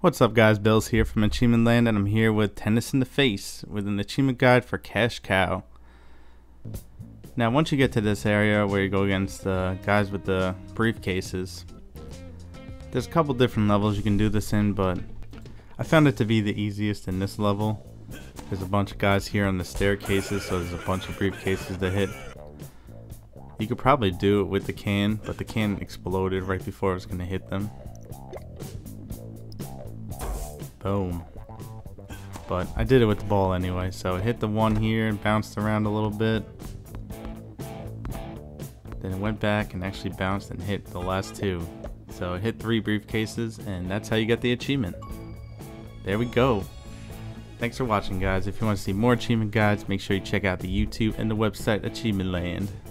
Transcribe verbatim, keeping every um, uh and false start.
What's up guys, Bills here from Achievement Land, and I'm here with Tennis in the Face with an achievement guide for Cash Cow. Now once you get to this area where you go against the guys with the briefcases, there's a couple different levels you can do this in, but I found it to be the easiest in this level. There's a bunch of guys here on the staircases, so there's a bunch of briefcases to hit. You could probably do it with the can, but the can exploded right before it was going to hit them. Boom. But I did it with the ball anyway, so it hit the one here and bounced around a little bit. Then it went back and actually bounced and hit the last two. So it hit three briefcases, and that's how you get the achievement. There we go. Thanks for watching guys. If you want to see more achievement guides, make sure you check out the YouTube and the website Achievement Land.